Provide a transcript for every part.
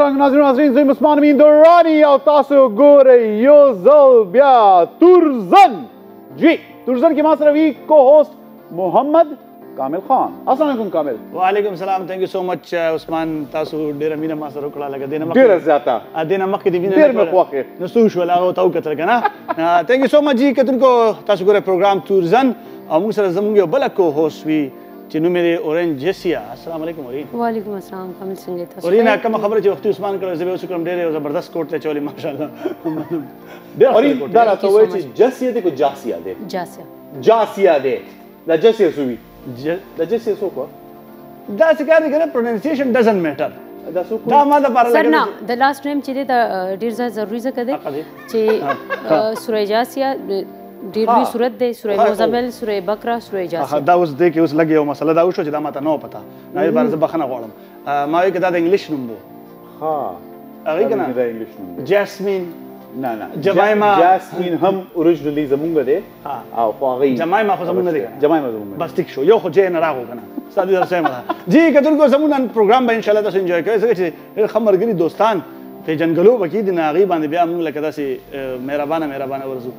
مسلمان دورانی او تاسو ګورئ یو ځل بیا تورزن جی تورزن کې ما سره وی کو هوست محمد کامل خان. السلام علیکم کامل. وعلیکم السلام. ثانک یو سو مچ عثمان. تاسو ډیر مینه ما سره وکړه لګ دینه ډیر زیاته دینه مخکې دی مینه ډیر مخکې نو سوش ولا او تاو کتل کنه. ثانک یو سو مچ جی کتونکو تاسو ګورئ پروګرام تورزن او موږ سره زموږ یو بل کو هوست وی چې نوم یې اورنج جسیا. السلام علیکم اورین. وعلیکم السلام کامل څنګه تاسو؟ اورین کومه خبره چې وختي عثمان کړه زه به اوس کوم ډېر زبردست کوټ ته چولې ماشاءالله. اورین دا راته وایي چې جسیا دې کو جاسیا دې جاسیا دې دا جسیا سوي دا جسیا سو کو دا څنګه دې پروننسیشن ډزنټ میټر دا سو کو دا ما دا بار سر نه دا لاست ټایم چې دې ډېر ضروري زکه دې چې سورې جاسیا دیروی صورت ده سوره موزمل سوره بقره سوره جاسیه دا اوس دې کې اوس لګي او مسله دا وشو چې دا ماته نو پتا نه بار زه بخنه غواړم ما وی کې دا د انګلیش نوم دی ها هغه کنه دا انګلیش نوم دی جاسمین نه نه جمایما جاسمین هم اوریجنلی زمونږ دی ها او خو هغه جمایما خو زمونږ دی جمایما زمونږ بس ټیک شو یو خو جې نه راغو کنه ستاسو در سره ما جی کتونکو زمونږ پروګرام به ان شاء الله تاسو انجوای کوئ چې خمرګری دوستان په جنګلو بکی د ناغي باندې بیا موږ لکه داسې مهربانه ورزو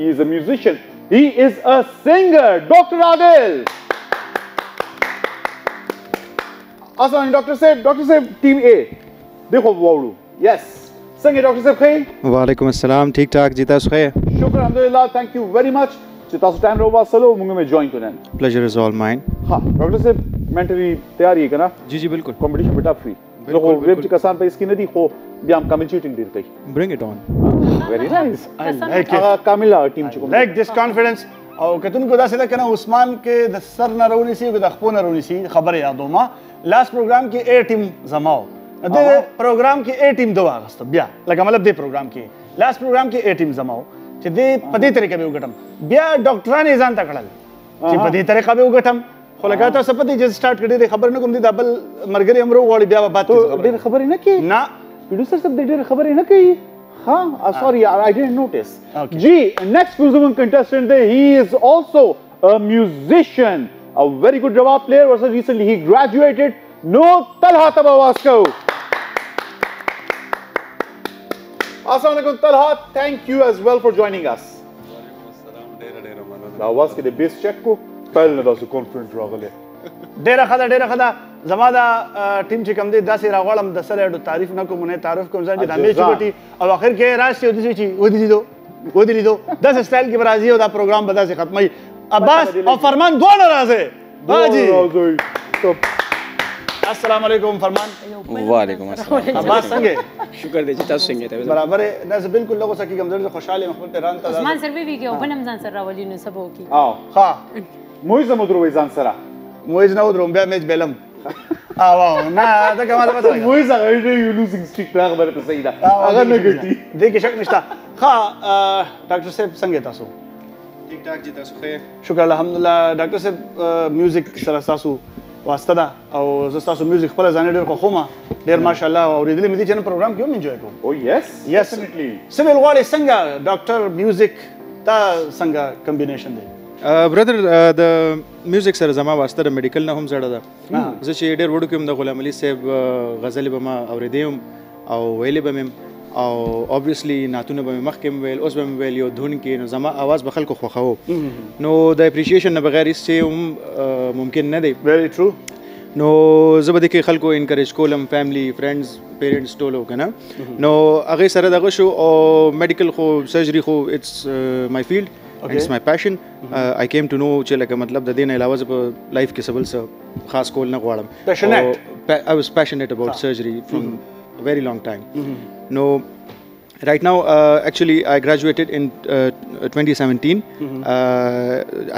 He is a musician. He is a singer. Dr. Adil. Aslan, Dr. Saif. Dr. Saif, Team A. देखो वावरू. Yes. संगे Dr. Saif खे. वालेकुम अस्सलाम. ठीक ठाक जीता सुखे. शुक्र अल्हम्दुलिल्लाह. Thank you very much. जिता सु टाइम रोबा सलो मुंगे में join करने. Pleasure is all mine. हाँ. Dr. Saif mentally तैयारी करना. जी जी बिल्कुल. Competition बेटा free. लोगों वेब चिकासान पे इसकी नदी खो. बियाम कामिल shooting देर कहीं. Bring it on. Very nice. I like it. Kamila team chukum. Like this confidence. Aur katun ko da sida kana Usman ke da sar na roni si da khpo na roni si khabar ya doma. Last program ki A team zamao. De program ki A team do agast bia. Like matlab de program ki last program ki A team zamao. Che de padi tarike be ugatam. Bia doctorane izan ta kadal. Che padi tarike be ugatam. خو لګا تاسو په دې سٹارټ کړي خبر نه کوم دي دبل مرګري امرو وړي بیا بات دې خبر نه کی نه پروډوسر صاحب دې خبر نه کی. हाँ, sorry, I didn't notice. Okay. Ji, next Muslim contestant there, he is also a musician, a very good rabab player. Also recently he graduated. No, Talha Tabawasko. Assalamualaikum, Talha. Thank you as well for joining us. Now, was the base check ko? Pehle da so confident ragle. Dera khada. زماده ټیم چې کوم دی داسې راغړم د سره اډو تعریف نه کوم نه تعریف کوم ځکه د امې چوټي او اخر کې راشي او د چې ودی دي دو داسې سټایل کې برازي او دا پروګرام به داسې ختمي عباس او فرمان دوه راځي باجی. السلام علیکم فرمان. وعلیکم السلام. عباس څنګه؟ شکر دې چې تاسو څنګه ته برابر نه بالکل لوګو سکی کوم ځل خوشاله مخبل تهران ته عثمان سر به ویګو بنم ځان سره راولي نو سبو کې او ها موي زمو درو ځان سره موي نه درو بیا میچ بیلم اوه نه دا کومه ماته موي زغې یو لوزینګ سټیک پلان باندې صحیح ده هغه نه ګټي دې کې شک نشته. ها ډاکټر صاحب څنګه تاسو؟ ټیک ټاک جی تاسو خیر؟ شکر الحمدلله. ډاکټر صاحب میوزیک سره تاسو واسطه ده او زه تاسو میوزیک خپل ځان ډېر خوښوم ډېر ماشاءالله اورېدلې مې دې چې پروګرام کې هم انجوای کوم. او یس یس ډیفینټلی. سمل غواړي څنګه ډاکټر میوزیک دا څنګه کمبینیشن دی؟ برادر د میوزیک سره زما واسطه د میډیکل نه هم زړه ده. زه چې ډېر وړوکی وم د غلام علي صاحب غزلې به ما اورېدی وم او ویلې به مې او اوبویسلی نعتونه به مې مخکې ویل اوس به مې ویل یو دھن کې نو زما اواز به خلکو خوښاوه نو د اپریشیشن نه بغیر هیڅ هم ممکن نه دی. ویری ټرو. نو زه به دې کې خلکو انکریج کولم فیملی فرینډز پیرنټس ټولو کنه نو هغې سره دغه شو او میډیکل خو سرجري خو اټس مای فیلډ. Okay. It's my passion. I came to know چې لکه مطلب د دې نه علاوه زه په لایف کې سبل څه خاص کول نه غواړم. I was passionate about surgery from a very long time. No, right now actually I graduated in 2017.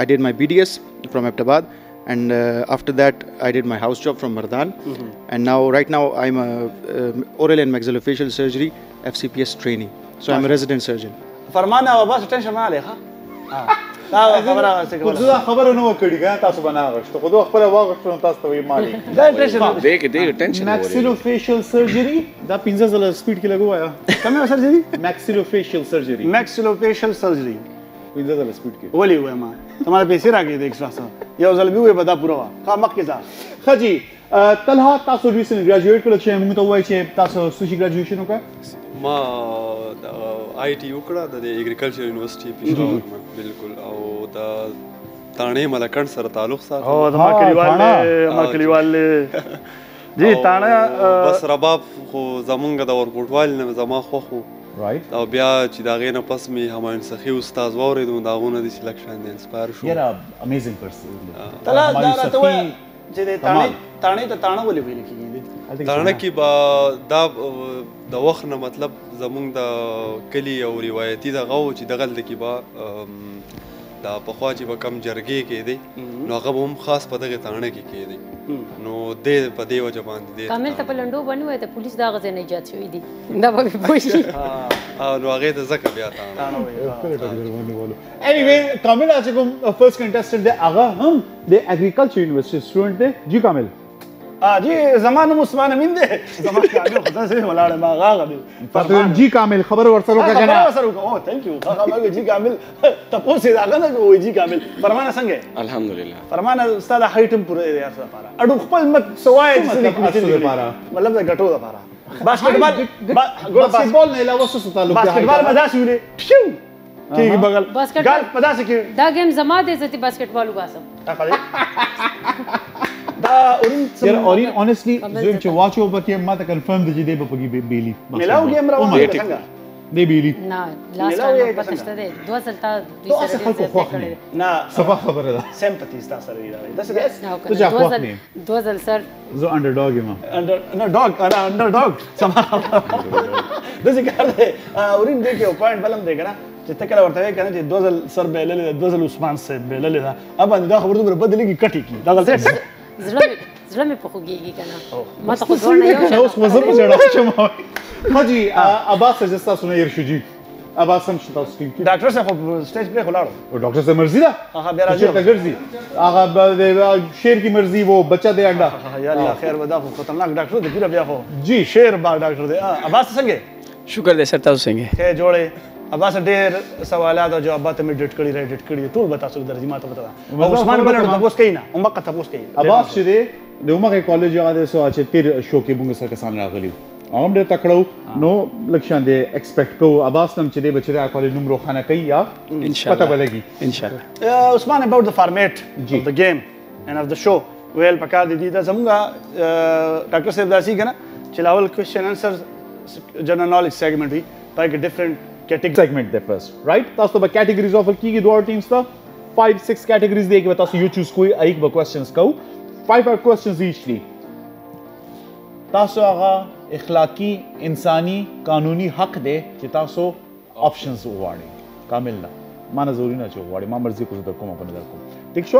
I did my BDS from Ahmedabad And after that, I did my house job from Mardan. And now, right now, I'm an oral and maxillofacial surgery FCPS trainee. So I'm a resident surgeon. فرمانا وباس تنشر ما عليها. لا خبره خذوا خبره نو کړي ګان تاسو بناغش ته خذوا خپل واغشتون تاسو ته مالي دا ټینشن دیګ دیګ ټینشن ماکسیلو فیشل سرجری دا 15 زله سپیډ کې لګوایا کومه سرجری ماکسیلو فیشل سرجری ماکسیلو فیشل سرجری 15 زله سپیډ کې ولي وای ما تمہارا پیسې راګي د 100 یو زل به بدا پورا ها مکه ځه خجی طلحه تاسو ریسنټ گریجویټ کړل چې موږ ته وای چې تاسو سوشي گریجویشن وکړه ما آئی ٹی وکړه د ایګریکلچر یونیورسيټي پېښور بالکل او دا تانه ملکن سره تعلق ساتي او د ما کلیوال جی تانه بس رباب خو زمونږ د ورکوټوال نه زما خوخو رائټ او بیا چې دا غینه پس می همایون سخي استاد وورید نو دا غونه د سلیکشن د انسپایر شو یار امیزینګ پرسن تلا دا راته وای چې تانه ولې ویل کیږي تانه کې با دا د وخت نه مطلب زمونږ د کلی او روایتي دغه و چې دغه لکه به دا پخوا چې به کم جرګې کېدی نو هغه به هم خاص په دغه تانه کې کېدی نو دې په دې وجه باندې دی کامل ته په لنډو باندې وایي ته پولیس دغه ځای نه ایجاد شوي دي دا به بې پوه شي نو هغې ته ځکه بیا تانه اني وی کامل چې کوم فرست کنټسټنټ دی هغه هم د اګریکلچر یونیورسيټي سټوډنټ دی جی کامل جی زمان عثمان امین دے زمان کامل خدا سے ملاڑے ما غاغ دے جی کامل خبر ورسلو کا جنا او تھینک یو غاغ ما جی کامل تپو سے داغ نہ او جی کامل فرمانا سنگے الحمدللہ فرمانا استاد ہائٹم پورے یار سا پارا اڑو خپل مت سوائے مطلب پارا مطلب گٹو دا پارا باسکٹ بال باسکٹ بال نه لا وسو تعلق باسکٹ بال مداس ویلے کی بغل گال پدا سے کی دا گیم زما دے زتی باسکٹ بال واسم اور honestly زوم چې واچ اوپر کې ما ته کنفرم دي دی په کې بیلی ملاو ګیم راوړل څنګه دی بیلی نه لاست ټایم په تاسو ته دوه سلتا دوه سلتا نه صباح خبره ده سمپتی تاسو لري دا څه دوه زل سر زو انډر ډاګ یم انډر ډاګ انا انډر ډاګ سماو د ذکر ده اورین دې کې پوینټ بلم دی ګره چې تکل ورته وای کنه چې دوه زل سر به للی دوه زل عثمان سه به للی دا اب دا خبره ته بدلی کی کټی کی دا غلطه زړه مې په خوږېږي که نه ما ته خو زور نه یو اوس خو زه په ژړا شم حاجي عباس صاحب ستاسو نه هېر شو جي عباس هم چې تاسو ټیم کې ډاکټر صاحب خو سټیج پرې خو لاړو ډاکټر صاحب مرضي ده هغه بیا راځي چېرته ګرځي هغه شیر کې مرضي و بچه دی انډا یا الله خیر به دا خو خطرناک ډاکټر دی پیره بیا خو جي شیر با ډاکټر دی عباس څنګه شکر دی سر تاسو څنګه ښه جوړې عباس ډېر سوالات او جوابات مې ډیټ کړي ډیټ کړي ټول به تاسو درځي ما ته پته او عثمان بلر تپوس کوي نه عمر کا تپوس کوي عباس چې دی د عمر کالج هغه د سو چې پیر شو کې موږ سره کسان راغلی عام ډېر تکړو نو لکشان دی ایکسپیکټ کو عباس نم چې دی بچره کالج نوم روخانه کوي یا پته بلګي ان شاء الله عثمان اباوت د فارمیټ اف د گیم اند اف د شو ویل پکار دي دا زموږه ډاکټر صاحب داسي کنه چې لاول کوېشن انسر جنرال نالج سیګمنټ وی پای کې ډیفرنٹ segment there first, right? That's the categories of the teams. 5-6 categories. You choose questions. 5 questions each. That's the اخلاقی انسانی قانونی حق دے چې تاسو options وغواړئ کامل نه ما نه ضروري نه چې وغواړئ ما مرضي کوم در کوم په نظر کوم ٹھیک شو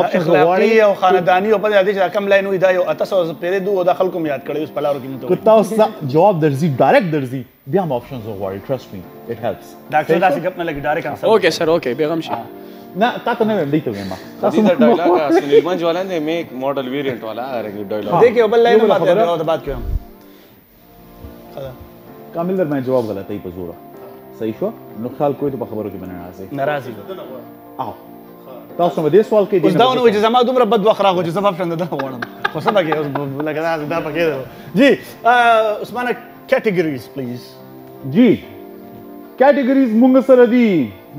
options وغواړئ او خاندانی او په دې چې رقم لاین وي دا یو 800 پیره دوه د خلکو یاد کړئ اوس په لارو کې نه تاسو جواب درځي ډایرکټ درځي بیا هم options وغواړئ trust me it helps ډاکټر داسې ګپ نه لګي ډایرکټ انسر اوکې سر اوکې بیغم شي نا تاته نه ویم دیته ویم تاسو دا ډایلاګ سنیل منج والا نه میک ماډل ویریانت والا ډایلاګ دیکھیو بل لاین په دې بعد کوم کامل در میں جواب غلط ہے یہ پزورا صحیح ہوا نقصان کوئی تو بخبروں کی میں ناراضی آو تاسو مده سوال کې دي دا نو چې زما دومره بد وخرا غو چې زما فشن ده غوړم خو سبا کې لګا دا پکې جی عثمان کیټګریز پلیز جی کیټګریز مونږ سره دي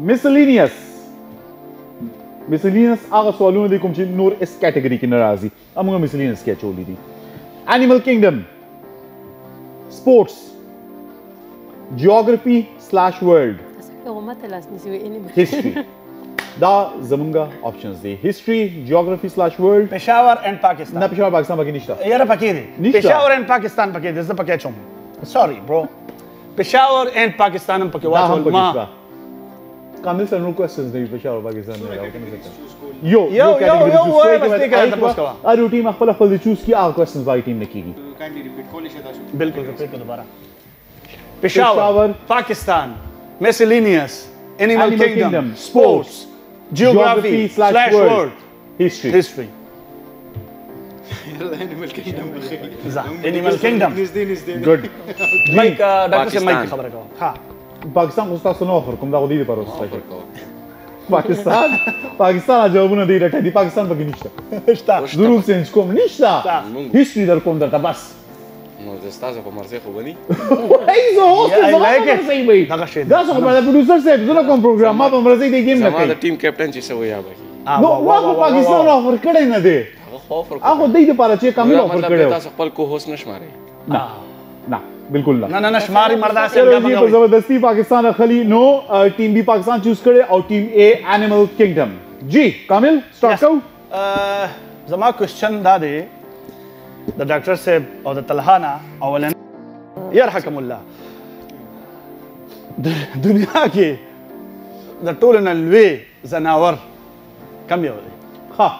میسلینیس هغه سوالونه دي کوم چې نور اس کیټګری کې ناراضي موږ میسلینیس کې چولې دي انیمل کینګډم sports geography/world history da zamunga options de history geography/world peshawar and pakistan na peshawar pakistan baki nishta yara pakiri peshawar and pakistan baki de baki chom sorry bro peshawar and pakistan baki wa ma كامل سنو كويستشنز دي بشار باكستان يو يو يو يو وای مستی کردم پوست کردم. آرو تیم اخبار اخبار دیچوز کی آخر کوئسشنز وای تیم نکیگی. بالکل ریپیت کن دوباره. پشاور، پاکستان، میسلینیس، انیمال کینگدم، سپورتس، جیوگرافی سلاش ورلد، هیستری. يلا انيمال كينجدم بخير انيمال كينجدم نزدين جود مايك دكتور مايك خبرك ها باكستان قصه سنوخركم داو دي باروس باكستان باكستان جاوبنا دي رتدي باكستان باقي نشتا اشتا ظروف سنجكم نشتا هيستوري دركم درتا بس مو زستاز ابو مرزي خوبني اي زو لايك زي مي داس عمره برودوسر سيب زلكم بروجرام ما بمرزي دي جيم نكاي ما التيم كابتن شي سويا باقي نو واكو باكستان اوفر كدي ندي اخو دای د پاره چې کامل اوفر کړو تاسو خپل کو هوس نشماري نه نه بالکل نه نه نشماري مردا سره په زبردستی پاکستان خلی نو ټیم بی پاکستان چوز کړي او ټیم اے انیمال کینګډم جی کامل سٹارټ کو زما کوشچن دا دی د ډاکټر صاحب او د طلحانا اولن يرحم الله دنیا کې د ټولن الوی زناور کم یو ها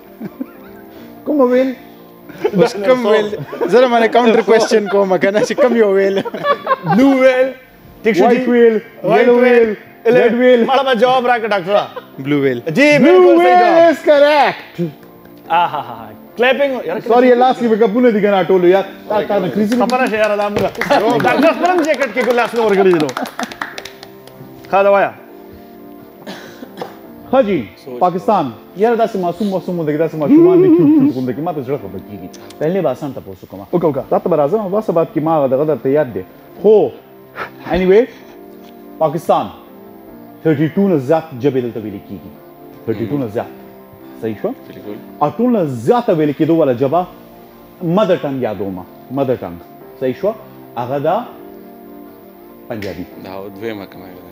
كم ويل؟ بس كم ويل؟ زر مانا كاونتر كويستشن كوما كان كم يو ويل؟ بلو ويل تيك وايت ويل يلو ويل ريد ويل مالا جواب راك دكتورا بلو ويل جي بلو ويل از كاركت اها كلابينج سوري لاستي بكابونه دي كان اتولو يا تاكا كريزي خبره شي يا دامغا دكتور فرم جاكيت كي كلاس نور غري دو خا دوايا حاجی پاکستان یار داسې معصوم مونږ دغه داسې معلومات دي چې کوم دغه ماته ځړخه بکیږي پهلې با سنت پوسو کوم اوکا راته برازم او بس بعد کې ما دغه درته یاد دي خو اني وي پاکستان 32 نه زیات جبل ته ویل کیږي 32 نه زیات صحیح شو اټول نه زیات ویل کیدو ولا جبا مدر ټنګ یادو ما مدر ټنګ صحیح شو هغه دا پنجابي دا دویمه کمایله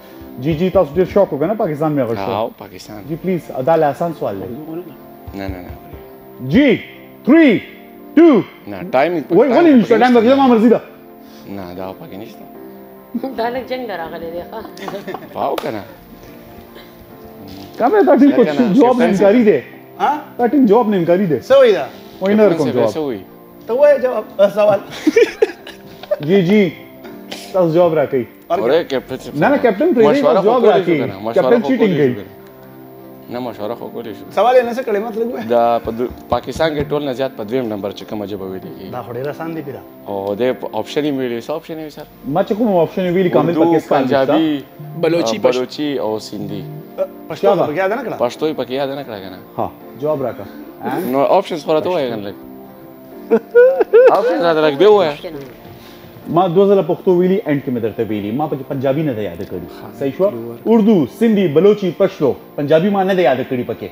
جی جی تاسو ډېر شوق وکړه پاکستان مې غوښته ها پاکستان جی پلیز دا له آسان سوال دی نه نه نه جی 3 2 نه ټایمینګ وای وای نشته ټایم به ما مرزي دا نه دا پکې نشته دا لک جنگ راغلی دی ښه پاو کنه کمه دا ټیم کو جواب نه کاری دی ها دا ټیم جواب نه کاری دی سوې دا وینر کوم جواب سوې ته وای جواب سوال جی جی تاسو جواب راکړئ अरे captain ना ना captain training का job राखी captain cheating गई ना मशवरा खो को इशू सवाल है ना से कलेमत लगवे दा पाकिस्तान के टोल नजात पदवीम नंबर च कम अजब होई दी दा होडेरा सान दी पिरा ओ दे ऑप्शन ही मिले सब ऑप्शन है सर मच को ऑप्शन ही मिली कामिल पाकिस्तान पंजाबी बलोची और सिंधी पश्तो पकिया देना करा पश्तो ही पकिया देना करा ना हां जॉब राखा नो ऑप्शंस फॉर तो है गन लग ऑप्शन ज्यादा लग बे हुआ है ما دوزله پښتو ویلي انټ کې مدرته ویلي ما په پنجابي نه یاد کړی صحیح شو اردو سندھی بلوچی پښتو پنجابي ما نه یاد کړی پکې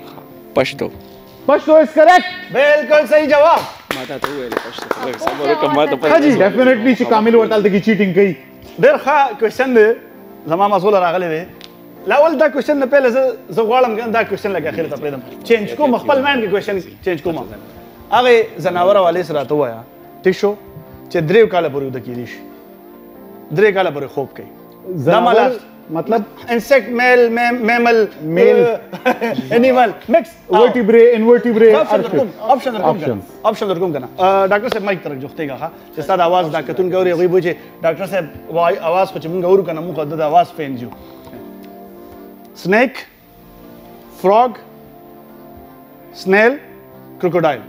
پښتو از کریکټ بالکل صحیح جواب ماته ته ویل پښتو سمو رقم ماته پښتو جی ډیفینټلی چې کامل ورتل د چیټینګ کوي ډېر ښه کوېشن دی زما مسول راغلی وی لاول دا کوېشن نه پهل زه غواړم دا کوېشن لکه اخر ته پریدم چینج کوم خپل ماین کې کوېشن چینج کوم هغه زناور والے سره ته وایا تیشو چې درې کاله پورې د کېدی شي درې کاله پورې خوب کوي زماله مطلب انسیکټ میل میمل میل انیمل مکس ورټیبري انورټیبري آپشن درکوم کنه ډاکټر صاحب مایک ترک جوخته غا چې ستاسو आवाज دا کتون ګوري غي بوجه ډاکټر صاحب وای आवाज خو چې موږ ورو کنه موږ د आवाज پینځو سنیک فراګ स्नेल, क्रोकोडाइल।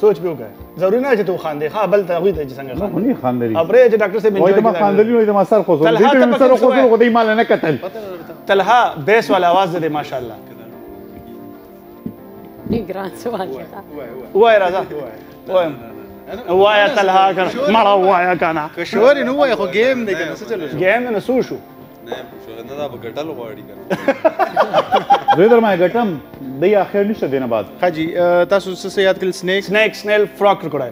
सोच पियो का जरूरी ना जे तो खान दे खा बल तवी ते संग खा नहीं खान दे अपरे जे डॉक्टर से मिल जाए खान दे नहीं तो मसर को दे मसर को दे खुद ही माल ना कतल तलहा बेस वाला आवाज दे माशाल्लाह नहीं ग्रांड सवाल था हुआ है राजा हुआ है हुआ है तलहा कर मारा हुआ है काना कशोरी नु हुआ है खो गेम दे के सो चलो गेम ना सोशो نه شو نه دا بغټل غواړي کنه زه درما غټم د اخر نشته دینه بعد خاجي تاسو څه یاد کړل سنیک سنیک سنیل فراک کړای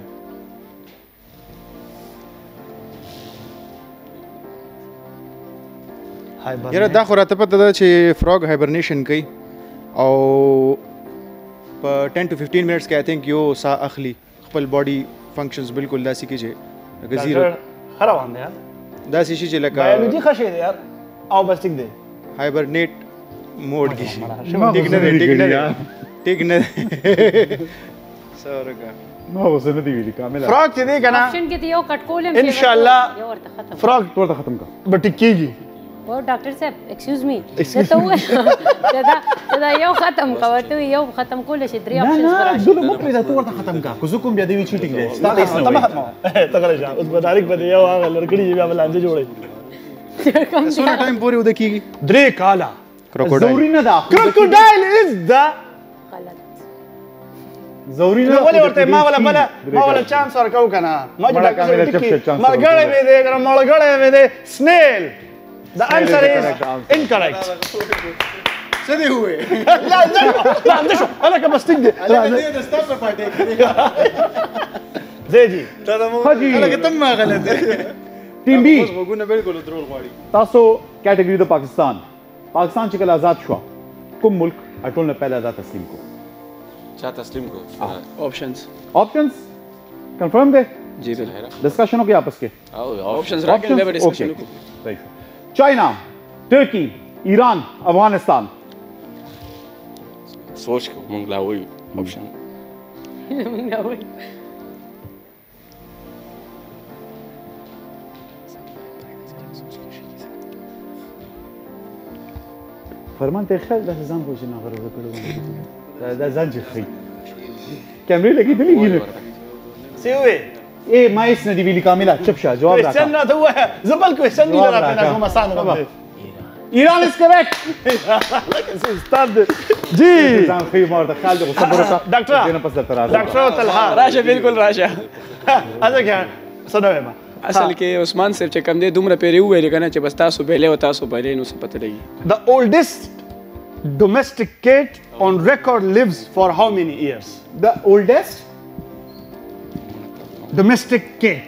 هایبر یره دا خو راته پته ده چې فراګ هایبرنیشن کوي او په 10 to 15 منټس کې آی تھنک یو سا اخلي خپل باډي فنکشنز بالکل داسې کیږي غزیره خراباند یار داسې شي چې لکه بایولوژي خشه دی یار او بس ټیک دی هایبرنیټ موډ کې ټیک نه سورګه نو وسه نه دی ویل کامل فراک ته دی کنه آپشن کې دی او کټ کولم ان شاء الله فراک ورته ختم کا بټی کیږي او ډاکټر صاحب ایکسکیوز می ته دا یو ختم کا ورته یو ختم کول شي درې آپشنز فراک نه نو مې دا ورته ختم کا کو کوم بیا دی وی چیټینګ دی تمام ختم تګل شه اوس به ډایرک بده یو هغه لړګړي بیا بلانځه جوړي سونه ټایم پورې ودا کیږي درې کالا کروکوډایل زوري نه دا کروکوډایل از دا غلط زوري نه ولې ورته ما ولا چانس ورکو کنه ما جوړه کړې ملګړې مې دې سنیل دا انسر از انکریکټ څه دی هوې لا نه شو انا کوم ستګ دې لا دې د سټاپ په پټه زه جی خاجي انا کوم ما غلط टीम बी तासो कैटेगरी द पाकिस्तान चिकल आजाद शुआ कुम मुल्क अटोल ने पहले आजाद तस्लीम को ऑप्शंस कंफर्म दे जी बिल्कुल डिस्कशन हो गया आपस के ऑप्शंस रख ले डिस्कशन को चाइना तुर्की ईरान अफगानिस्तान सोच को मंगला हुई ऑप्शन मंगला हुई فرمان ته خل د ځان خو جنا غره کړو دا ځان جخي کیمرې لګې دلی ګینه سی وی اے مایس نه دی ویلي کاملا چپ شه جواب راکا سن نه ته زبل کوشن دی راته کوم آسان غوډه ایران اس کریکټ لکه سو استاد جی ځان خو مور د خل د صبر ته ډاکټر طلحه راشه بالکل راشه اځه کې سنوي ما اصل کې عثمان صاحب چې کم دې دومره پیری ویل کنه چې بس تاسو بیلې او تاسو بیلې نو څه پته لګي The oldest domestic cat on record lives for how many years The oldest domestic cat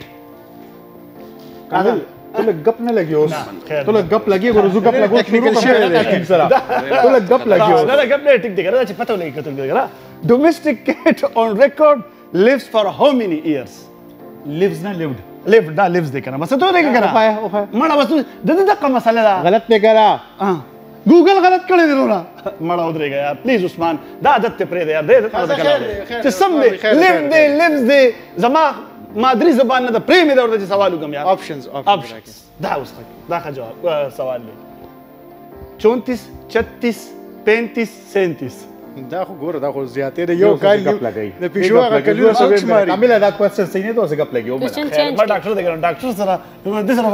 ټول غپ نه لګي اوس ټول غپ لګي ورزو غپ لګو ټیکنیکل شی دی سره ټول غپ لګي اوس دا غپ نه ټیک دی کنه چې پته لګي کته کنه Domestic cat on record lives for how many years lives نه lived ليف دا ليفز دي كنا بس تو دي كنا مړه بس د دقه مساله دا غلط نه کرا ګوګل غلط کړی دی نو مړه ودرې گیا پلیز عثمان دا عادت ته پرې دی یار دې ته سم دي ليفز دي زما مادری زبان نه پرې مې دا ورته سوال وکم یار آپشنز دا اوس دا ښه جواب سوال دی 34 36 35 37 دا خو ګوره دا خو زیاتې ده یو کال د پیشو هغه کلونه سوچ ماري کامل دا کوڅه سینې دوه څنګه پلګي ومه ما ډاکټر دغه ډاکټر سره د سره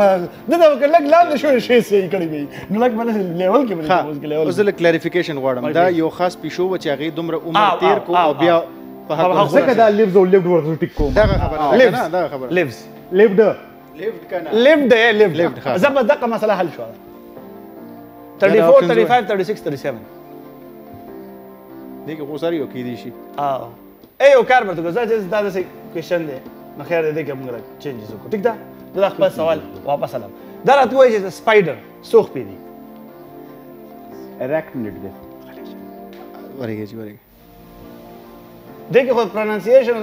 دا لګ لاندې شو شي سې کړی وي نو لګ باندې لیول کې باندې اوس لیول اوس لګ کلریفیکیشن غواړم دا یو خاص پیشو و چې هغه دومره عمر 13 کو او بیا په هغه څنګه دا لیوز او لیوډ ورته ټیک کوم دا خبره نه دا خبره لیوز لیوډ کنه لیوډ یې لیوډ زبر دغه مسله حل شو 34 35 36 37 دیگه خو ساری وکې دی شي ا یو کار مرته زه دا د کوشن دی نو خیر دې کوم غلط چینجز وکړه ټیک ده دا خپل سوال واپس سلام دا راته وایي چې سپایډر سوخ پی دی اریکنډ دی ورګه چې ورګه دیگه خو پرننسیشن او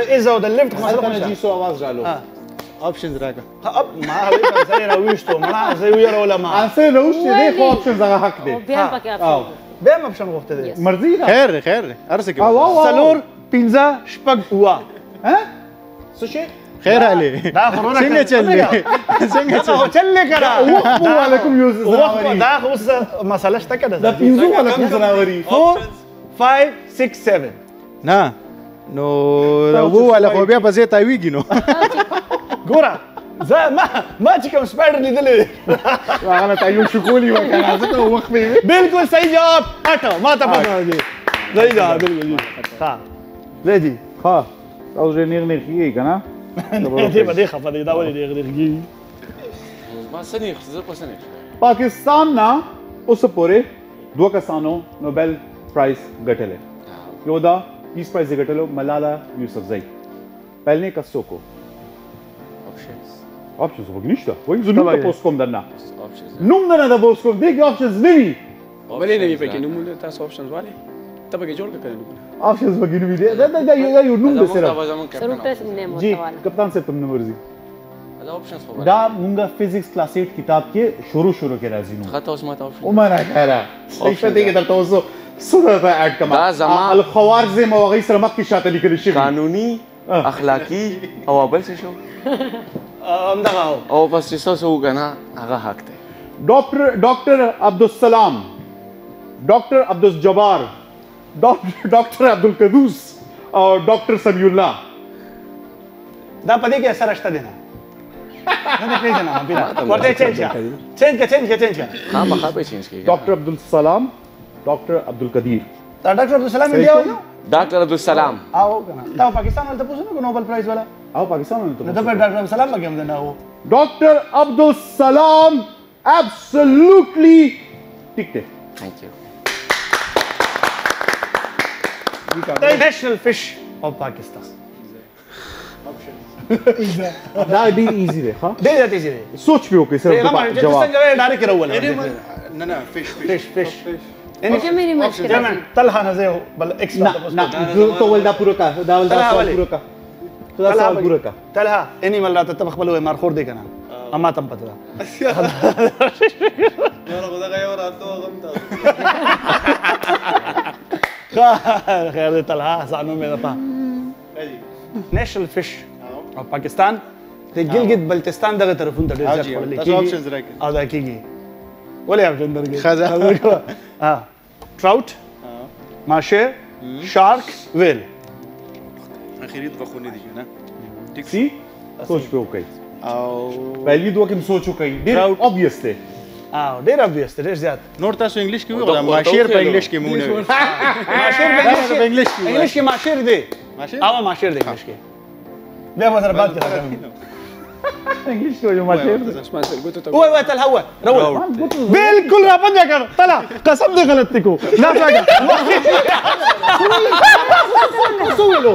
د از او د لیفت خو څنګه دي سو आवाज جالو اوبشنز راکا اب ما هغه ځای راوښتو ما زه ویره ولا ما اصل راوښتې دی خو اوبشنز هغه حق دی بیا پکې اوبشنز بیا مبشن غوښته دی مرضی ده خیر ارسه کې سلور 15 شپږ وا ها څه شي خير عليه دا خرونا سنه تشلي سنه تشلي كرا وقفوا عليكم يوز الزناوري دا خص مساله شتا كده دا بينزو عليكم الزناوري 5 6 7 نا نو هو على خوبيا بزي تاويجي نو غورا زا ما تشكم سبايدر ليدلي انا تايو شكولي وكان عايزك هو خفي بالكل صحيح جواب اتا ما تفهم زي ده بالكل ها زيدي ها او جنير نيرخي كنا دي بدي خفه دي داول نيرخي ما سنيخ زه په سنيخ پاکستان نا اوس پورې دوه کسانو نوبل پرایز ګټلې یو دا پیس پرایز ګټلو ملالا یوسفزئی پہلے کسو کو options وګنيشته وای زه نو تاسو کوم درنه نوم نه دا تاسو کوم دغه options نه وی ولې نه وی پکې نوم تاسو options وایي تبا کې جوړ کړل آپشنز وګینو دي دا یو نوم به سره جی کپتان صاحب تم نمبر زی دا آپشنز خبر دا مونږه فزکس کلاس 8 کتاب کې شروع کې راځي نو خطا اوس ما ته آپشن عمره کړه صحیح دې کې درته اوسو سره اډ کما الخوارزمي مواغي سره مخ کې شاته لیکل شي قانوني اخلاقی او بل څه شو امدا او بس څه سو غنا هغه حق دی ډاکټر عبدالسلام ډاکټر عبدالجبار ڈاکٹر عبدالقدوس اور ڈاکٹر سمیع اللہ دا پدی کے اثر رشتہ دینا ڈاکٹر عبدالسلام ڈاکٹر عبدالقدیر ڈاکٹر عبدالسلام انڈیا ہو ڈاکٹر عبدالسلام آو تا پاکستان والے پوچھو نا نوبل پرائز والا آو پاکستان والے تو ڈاکٹر عبدالسلام لگے ہم دینا ہو ڈاکٹر عبدالسلام ایبسلیوٹلی ٹھیک ہے تھینک یو The national fish of Pakistan. That be easy, huh? That easy. Think about it, sir. No, fish. Any option. German. Talha nazeo, but extra. No. Tawal da pura ka. Talha. Any mal rata tabak balu markhor de kana. Amma tam patra. Yara kuda gaya aur ato gamta. خیر دې طلحه زانو مې راته نېشنل فش او پاکستان د گلګت بلتستان دغه طرفون ته ډېر ځخ ولې کې آپشنز راکې او دا کېږي ولې آپشن درګې خزا ها ټراوټ ماشه شارک ویل اخیری د وخونې دي نه ټیکسي سوچ په وکي او پهلې دوه کې سوچ وکي ډېر اوبویس دی او ډېر اوبویس دی ډېر زیات نور تاسو انګلیش کې ویل ماشیر په انګلیش کې مونږ ماشير بانجلش انجلش ماشير دي اه ماشير دي مشكله ده ما ضربات انجلش ولا ماشير هو الهوا روح بالكل ربط يا كره طلع قسم لي غلطتكم لا فاجئ سولو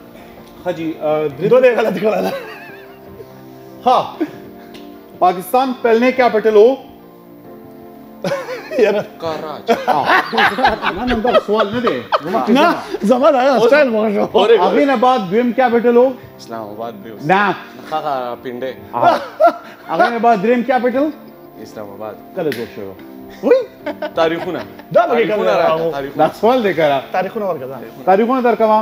حاجی دو دے غلط کھڑا تھا ہاں پاکستان پہلے کیپٹل ہو یار کراچی ہاں نہ نہ سوال نہ دے نہ زمان آیا اسٹائل مانگو ابھی نہ بعد دویم کیپٹل ہو اسلام آباد بھی نہ خا پنڈے اگے بعد دریم کیپٹل اسلام آباد کل زور شروع ہوئی تاریخونا دا بگے کرا دا سوال دے کرا تاریخونا در کما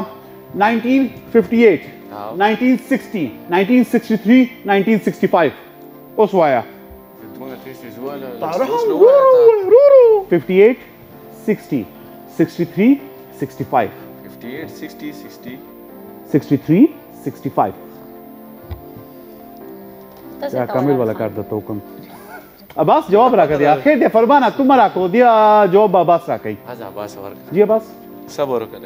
1958 1960 1963 1965 اسوایا 58 60 63 65 58 60 60 63 65 تا کامل والا کر دیتا ہوں کم عباس جواب رکھ دیا خیر دے فرمانا تم رکھو دیا جواب عباس رکھ جی عباس صبر کر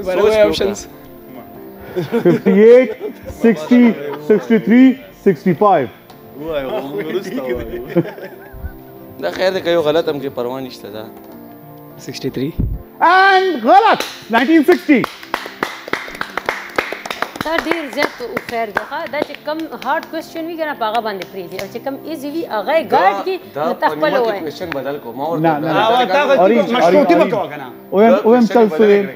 options 58 60 63 65 ده خیر ده کایو غلط هم کې پروا نه شته دا 63 and غلط 1960 دا ډیر زیات او خیر ده دا چې کم هارد کوېشن وی کنه پاغه باندې پری دي او چې کم ایزی وی هغه ګارد کې متخپل وای دا کوېشن بدل کو ما اور دا مشروطي وکوا کنه او ام سل سوې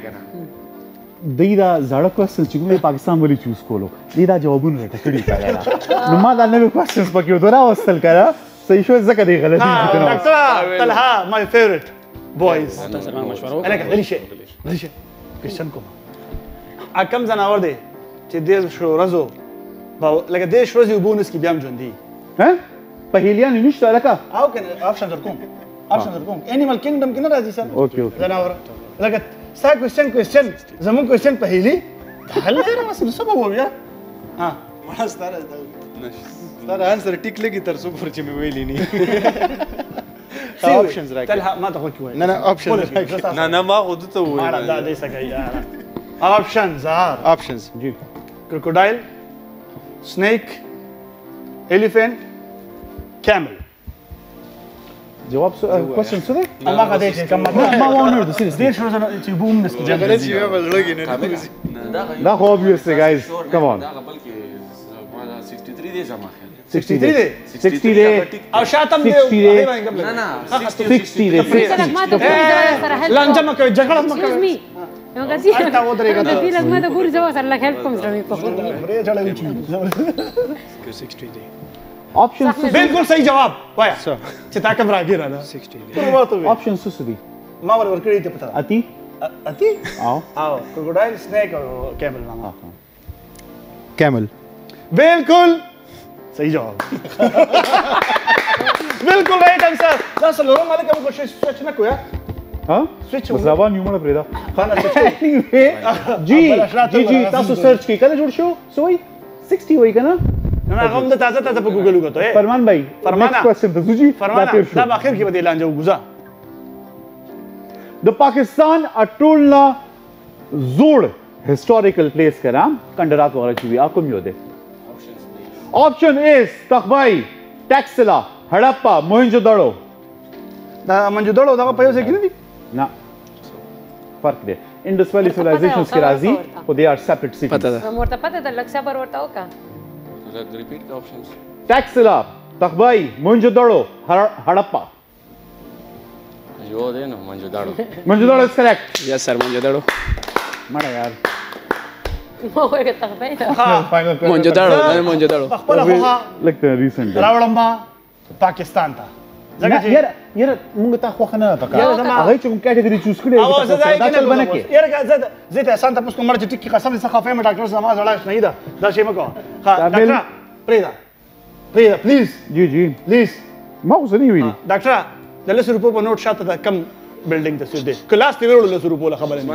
دیدا زړه کوېشن چې موږ پاکستان ولی چوز کولو دیدا جوابونه ټکړی کړه نو ما دا نو کوېشنز پکې ودرا وصل کړه صحیح شو زکه دی غلطی کړه ډاکټر طلحه مای فیورټ بويز انا غلي شيء غلي شيء کوېشن كم زناور دي؟ تدير شو رزو، لكن دير شو رزو بونس كي بيام جندي. ها؟ بهيليان ليش تلاقا؟ أو كن أفشان دركون، أفشان دركون. Animal Kingdom كنا رازيسان. أوكي أوكي. زناور. لكن ساق question زمان question بهيلي. هل غيره بس نصبه هو بيا؟ ها. ما استارة استارة answer تكلي كي ترسوق فرشة مبيليني. options رايك. تلها ما تقول كوي. أنا options. أنا ما غدته هو. أنا ده سكاي. Options are options. Ji. Crocodile, snake, elephant, camel. جواب سؤال question سؤال؟ ما قديش كم مرة؟ ما وانرد سيريس. دير شو زنا تجيبون ناس كذا. قديش يا بالغين؟ لا خو obvious guys. Come on. 63 days أما خير. 63 days. 60 days. أو شاتم ده. 60 days. لا لا. 60 days. لانجا ما كوي جكلا ما كوي. أنا قصدي أنا في لازم هذا كل جواز الله يحفظكم زميل فخور. بالكل صحيح جواب. ويا. تتأكد راجير أنا. options شو سدي؟ ما ورد وركري تبتها. أتي؟ أتي؟ أو. كروكودايل سنيك أو كامل نعم. كامل. بالكل صحيح جواب. بالكل right answer. لا سلورم هذا كم كوشش شو نكوي يا؟ ها؟ زبان یومره پریدا خانه جی جی جی تاسو سرچ کی کله جوړ شو سوی 60 وای کنه نه هغه هم تازه تازه په ګوګل وګورئ فرمان بھائی فرمانه فرمانه دا په اخر کې به اعلان جوړ غوزا د پاکستان اټولنا زوړ هیستوریکل پلیس کرا کندرات وغیرہ چې بیا کوم یو ده آپشن از تخبای ټیکسلا هڑپا موهنجودڑو دا موهنجودڑو دا په یو ځای کې نا فرق دے انڈس ویلی سولائزیشنز کی راضی وہ they are separate cities مورتا پتہ تھا لکسا پر ورتا ہو کا ریپیٹ دا آپشنز ٹیکسلا تخبائی موہنجودڑو ہڑپا جو دے نا موہنجودڑو موہنجودڑو از کریکٹ یس سر موہنجودڑو مڑا یار مو ہوے تخبائی موہنجودڑو موہنجودڑو لگتا ہے ریسنٹ راوڑمبا پاکستان تھا یار مونږ ته خوښه نه ده پکار هغوی چې کوم کیټګري چوز کړې دا چل به نه کې یاره زه ته احسان تپوس کوم مړه چې ټیکي قسم دې څه خفه یم ډاکټر زما زړه اشنایي ده دا شی مه کوه ښه ډاکټره پرېږده پرېږده پلیز جي جي پلیز ما خو څه نه ویلي ډاکټره د لسو روپو په نوټ شاته ده کم بلډینګ ته سود دی که لاس دې ویوړو لسو روپو له خبرې نه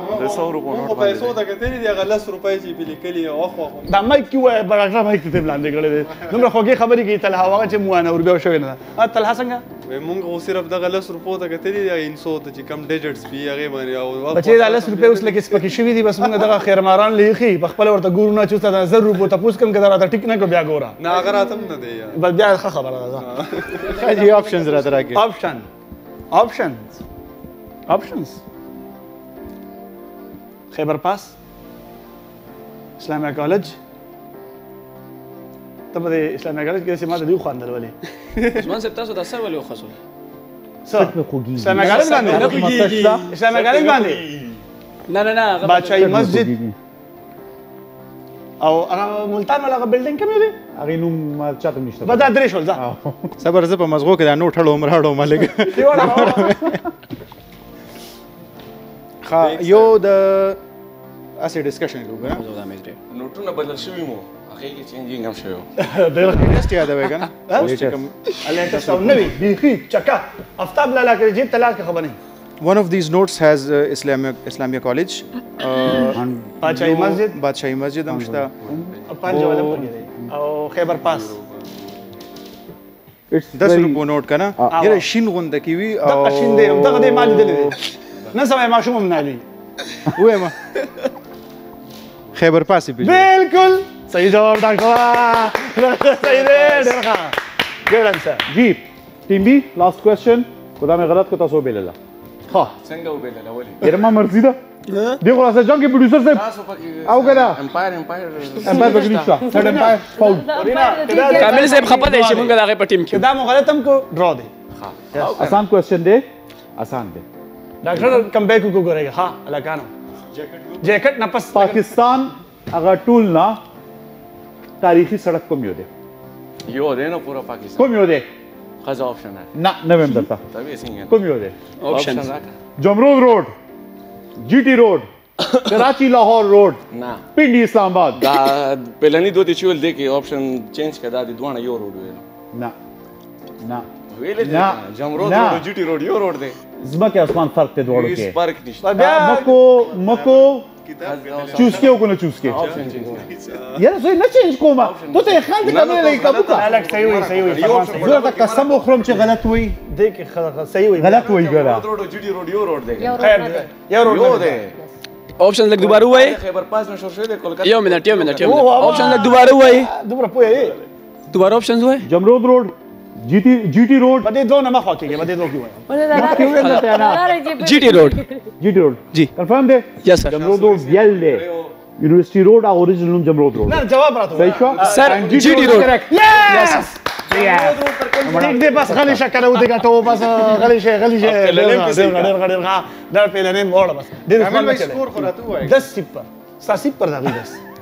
100 روپے نوٹ په 100 دا کتنی دی غل 100 روپے چې په لیکلي اوخو دا مې کیوه برګر مې کتب لاندې کړل نو خوږی خبرې کی تل هوا چې مو انا وربه شو نه تل څنګه وې مونږ صرف د غل 100 روپو دا کتنی دی 100 چې کم ډیجټس پی هغه باندې بچې دا 100 روپے اوس لکه سپکې شوې دي بس مونږ دغه خیرماران لیکي بخپل ورته ګورو نه چې دا 100 روپو ته پوس کم کړه دا ټیک نه کو بیا ګورا نه هغه راتم نه دی یار بس بیا خبره ده خاجي اپشنز را درکې اپشن اپشنز اپشنز خیبر پاس اسلامیہ کالج ته په اسلامیہ کالج کې چې ما دې خواندل ولې عثمان صاحب تاسو د سر ولې وخصول څه په کوګي اسلامیہ کالج باندې اسلامیہ کالج باندې نه نه نه بادشاہي مسجد او هغه ملتان ولا بلډینګ کوم دی هغه نوم ما چاته نشته بدا درې شول ځه صبر زه په مزغو کې دا نوټ هړو مراړو مالګ یو د اسې ډسکشن کوو نوټونه بدل شوي مو هغې کې چینجینګ هم شوی و ډېر لیټسټ یادوې که نه لیټسټ او نوي بیخي چکه افتاب لالا کړې جیب ته لاس کې خبر نه One of these notes has Islamia College بادشاہي مسجد بادشاہي مسجد هم شته پنج والا هم پکې او خیبر پاس 10 روپو نوټ که نه یاره شین غونده کې وي دغه شین دی دغه دی ما لیدلی دی نه سمه ماشوم نه لوي وایمه خیبر پاسې بالکل صحیح جواب ډاکټر جيب تيم بي لاست كويستشن قدام غلط كنت اسوي بالله خا سنجا وبيلا الاولي يا رما مرزيده دي خلاص الجانكي بروديوسر سيب او كده امباير امباير بجريشا سيد امباير فاول كامل سيب خبط ايش ممكن الاقي بتيم كده قدام غلط हमको ड्रॉ दे हां आसान क्वेश्चन दे आसान दे doctor come back को करेगा हां अलकानो jacket jacket नपस पाकिस्तान अगर टूल ना तारीखी सड़क को मियो दे यो दे ना पूरा पाकिस्तान को मियो दे خذ اوبشن لا نبي مدتا طبيعي سين كم يودي اوبشن جمرود رود جي تي رود كراچي لاهور رود نا پنڈي اسلام آباد دا پلاني دوتي چول دي کي اوبشن چينج کدا دي دوانه يو رود نا نا نا جمرود رود جي تي رود يو رود دي زمکه اسمان فرق ته دوڑو کي فرق نشته مکو چوز کیو کو نہ چوز کیو یار زوی نہ چینج کوما تو ته خیال دې کوي لای کبوکا الک صحیح وي صحیح وي زو تا قسم اخرم چې غلط وي دې کې صحیح وي غلط وي ګرا جی ډی روډ یو روډ دې خیر یو روډ دې اپشن لګ دوباره وای خبر پاس نشور شو دې کولکتا یو منټ اپشن لګ دوباره وای دوباره پوي دوباره اپشن وای جمرود روډ جی टी रोड बदे दो नमक होती है बदे दो क्यों है बदे क्यों रहता है ना जी टी रोड जी कंफर्म दे यस सर जमरोद रोड वेल दे यूनिवर्सिटी रोड और ओरिजिनल नाम जमरोद रोड ना जवाब रहा था sir G T road yes دي بس غالي شكله ودي كاتو بس غالي شيء غير دار بيلانين مولا بس دي مشكور خلاته هو 10 صفر ده بس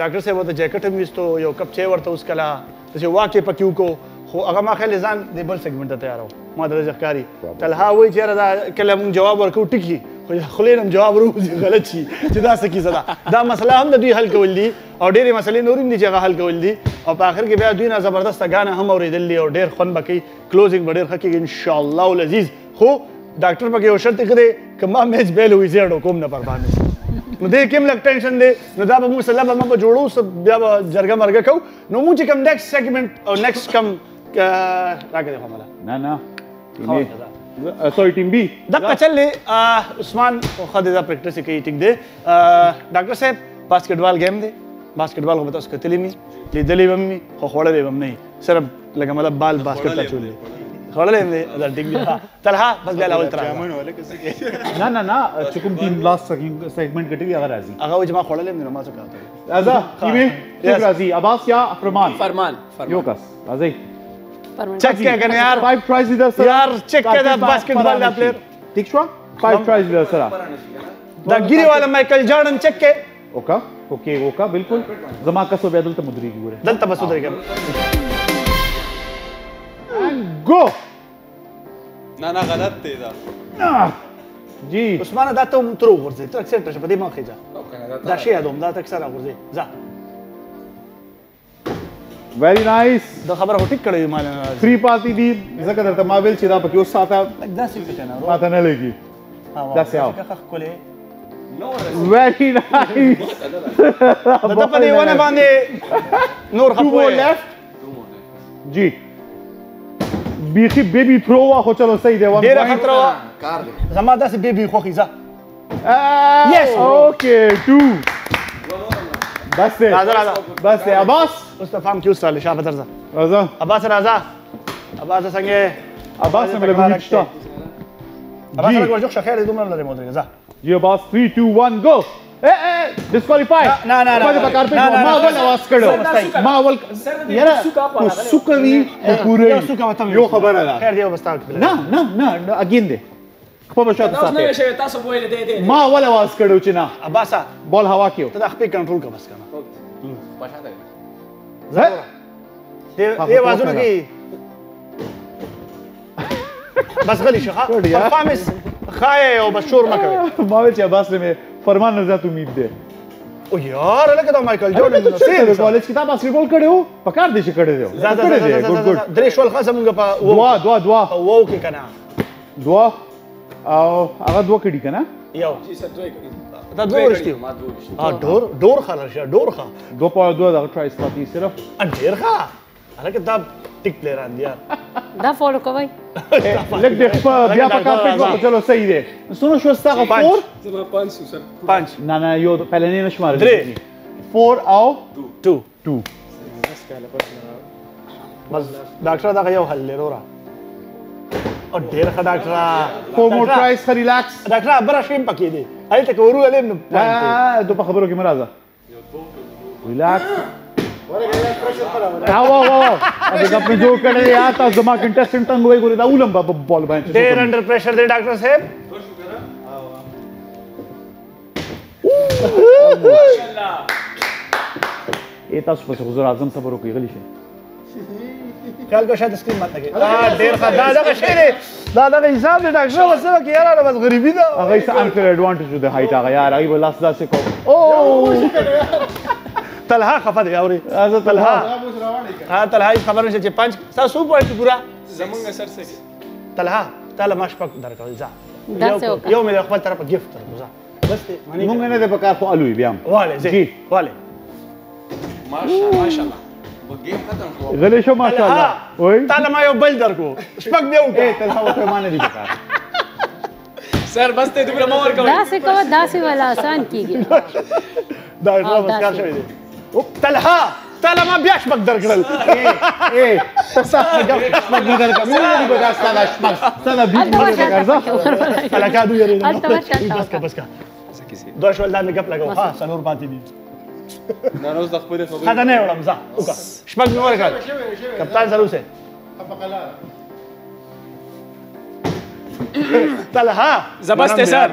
ډاکټر صاحب ته جیکټ هم وستو یو کپ چای ورته اوس کلا چې واکه پکیو کو خو هغه ما خل ځان د بل سیګمنټ ته تیارو ما درځه ښکاری تلها وی چیرې دا کلم جواب ورکو ټکی خلینم جواب ورو غلط شي چې دا سکی زړه دا مسله هم د دوی حل کول دي او ډېری مسلې نور هم دي چې حل کول دي او په اخر کې بیا دوی نه زبردسته غانه هم اوریدل او ډېر خون بکی کلوزینګ ډېر حقیقت ان شاء الله ولذیذ خو ډاکټر پکې یو شرط کړی کما میچ بیل وی زړو کوم نه پربانه نو دې کوم لک ټینشن دې نو دا به موږ سره به موږ جوړو سب بیا جرګه مرګه کو نو موږ چې کوم نیکسټ سیګمنټ او نیکسټ کوم راګه خو مالا نه سوري ټیم بی دا کچلې عثمان خو دا پریکټس کوي ټیک دې ډاکټر صاحب باسکټبال گیم دې باسکټبال خو تاسو کتلې می لیدلې وم می خو خوړلې وم نه صرف لکه مطلب بال باسکټ ته چولې خوړلې دا ټیک دې تلها بس بیا لاول تر نه چکم ټیم لاست سیګمنټ کټي هغه راځي هغه وجما خوړلې نه ما څه کاته ادا ټیم راځي عباس یا فرمان یو کس راځي چک کړه یار 5 پرایز دې سره یار چک کړه باسکټ بال دا پلیئر ٹھیک شو 5 پرایز دې سره دا ګيري والا مايكل جارډن چک کړه اوکا بالکل زما کا سو بدل ته مدري ګوره دلته بس مدري ګره گو نه غلط دی دا جی عثمان دا ته مترو ورځي تر اکثر ته په دې مخه ځه دا شی ادم دا تک سره ورځي ځه ویری نایس دا خبر هټک کړی مال فری پارٹی دی زکه درته ما ویل چې دا پکې اوس ساته دا سی پټنه پته نه لګي دا سی او ویری نایس دا په دې ونه باندې نور خپل جی بیخي بیبي ترو واخو چلو صحیح دی ډیر خطر وا کار دی زما دا سی بیبي خو خيزه یس اوکے 2 بس بس عباس استفهام كيو سال شاف درزه عباس سنگه عباس ملگوچتا عباس ملگوچو خير دومره لري مودري زه جي عباس 3 2 1 جو اي ديسكواليفاي نا ما اول يا سوكوي پوري يو خبره لا خير ديو بستاك نا اگين دي خو شاته ساتي تاسو وایله دې ما اول आवाज کړو چې نه عباسا بول هوا کیو ته خپل کنټرول کا بس کنه پښاته زه دې وازونه کی بس غلی شخه فامس خای او بشور مکوي ما ویل چې عباس مې فرمان نه زات امید ده او یار الکه دا مایکل جوردن نو کالج کتاب باسکټبال کړو پکار دې کړې دی کړې دی ګډ ګډ درې شول خاصه مونږ په دوا دوا دوا وو کې کنه دوا او هغه دوا کړي کنه یو چې څه دوی کړي دا دوه ورشتي ما دوه ورشتي ها ډور ډور خلک ډور خا دوا په دوا دا ټرای سپاتی صرف ډیر خا الکه دا ټیک پلیران دی دا فالو کوي لکه د بیا په کار په وخت چلو صحیح دی سونو شو سره 4 زما 5 سره 5 نه نه یو په لنې نشمار 4 او 2 2 بس ډاکټر دا یو حل لرورا او ډیر ښه ډاکټر کومو ټرایس خري ریلکس ډاکټر بره شیم پکې دی اې ته ورو علم نه دوه په خبرو کې مرزه ریلکس ها وا وا اګه خپل جو کړه یا تاسو ما کنټسټنټ څنګه وایي دا اولم باب بال باندې ډېر انډر پریشر دی ډاکټر صاحب ډېر شکر ها ماشاءالله اې تاسو په حضور اعظم صبر وکړئ غلی شي خیال کو شاید سکرین مات لګي ډېر خدا دا شي دا دا حساب دی ډاکټر وسره کې یار بس غریبي دا هغه څه ان فیر ایڈوانټیج دی هایټ هغه یار هغه لاس دا څه کو او تلها خفه دی اوري ازه تلها ها تلها خبر نشه چې 5 تاسو پوهه پورا زمونږ سر سره تلها تعال ماش پک درکول ځه یو مې خپل طرف گیفت ځه بس مونږ نه د پکار خو الوي بیا واله زه واله ماشاء الله وګیم ختم کو غلې شو ماشاء الله وای تعال ما یو بل درکو شپک دی او ته تلها وته مانه دی پکار سر بس ته دوبره مور کوي دا څه کو دا څه ولا آسان کیږي دا راځه کار شوی دی تلها تالا ما بياش بقدر كرل ايه تصاح ما بقدر كرل مين اللي بقدر استنى استنى بيك على كادو يا ريت بس بس دوش ولا انا قبل لك ها سنور باتي دي انا روز اخبري فوق هذا انا ولا مزح اوكا شباك من ورا كابتن زلوسه ابقلا تلها زبست سر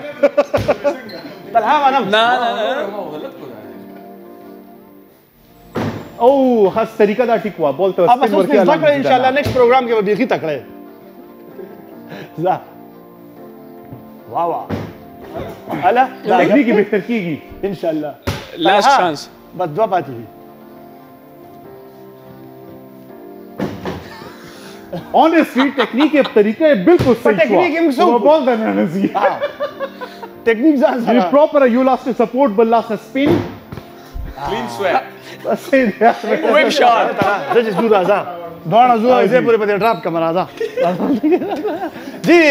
تلها انا لا لا او خاص طریقہ دا ٹھیک ہوا بولتے ہیں اس پر کیا لگا ان شاء اللہ نیکسٹ پروگرام کے بھی تکڑے واہ واہ الا تکنیکی بہتر کی گی ان شاء اللہ لاسٹ چانس بس دو بات ہی اونیسٹلی تکنیک اور طریقہ بالکل صحیح ہوا بول دے نا جی ٹیکنیک زان پراپر یو لاسٹ سپورٹ بل لاسٹ سپن کلین سویپ بس ويب شوت زج زورا ذا دوڑا زورا اسے پورے پتے ڈراپ کمرہ ذا جی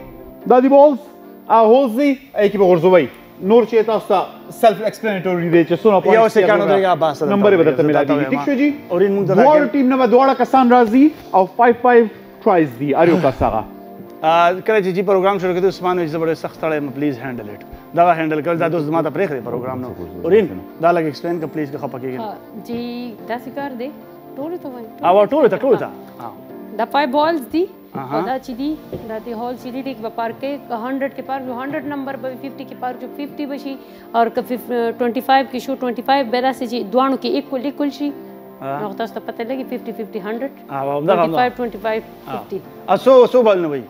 د دی بالز او هوزي ایکي به ورزوي نور چې تاسو سلف ایکسپلینټوري دی چې سونه پوهیږئ یو سکانو دغه باسه نمبر به درته ملایږي ٹھیک شو جی اور ان مونږ دغه ټیم نه دوړه کسان راځي او 5-5 ټرایز دی اریو کا سره کله چې جی پروګرام شروع کړو عثمان وځي زبر سخت تړای م پلیز هینډل اٹ دا هینډل کول دا د زما د پرېخري پروګرام نو اورین دا لګ ایکسپلین ک پلیز که خپکیږي جی دا سکار دی ټوله ته دا پای بالز دی دا چی دی دا دی هول چی دی کې بپار کې 100 کې پار جو 100 نمبر به 50 کې پار جو 50 بشي اور 25 کې شو 25 بیره سي دوانو کې اکول شي نوختاست پتہ لگی 50 50 100 25 25 50 اسو سو بال نو بھائی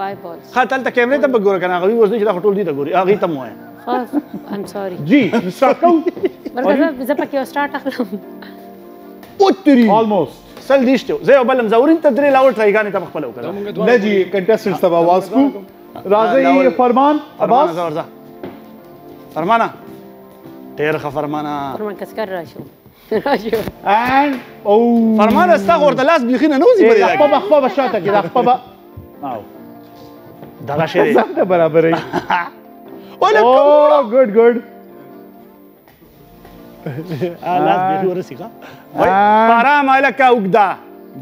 5 بال خاطر تا کیمرے تے بگور کنا غوی وزنی چلا خطول دی تا گوری اگے تم ہوے خلاص ایم سوری جی سکو مرکز زپکی اسٹارٹ اخلم اوتری آلموسٹ سل دیشتو زے بلم زورین تدری لاول ٹرائی گانے تم خپلو کنا لجی کنٹیسٹنٹس تبا آواز کو راضی فرمان عباس فرمانا تیر خفرمانا فرمان کسکر راشو راجو ان او فرمان استغور ده لاس بيخينا نوزي بدي اخبا اخبا بشاتا كده اخبا او ده لا شيء ده برابر ايه ولا كم جود جود لاس بيخي ورسيقه فرام لك اوكدا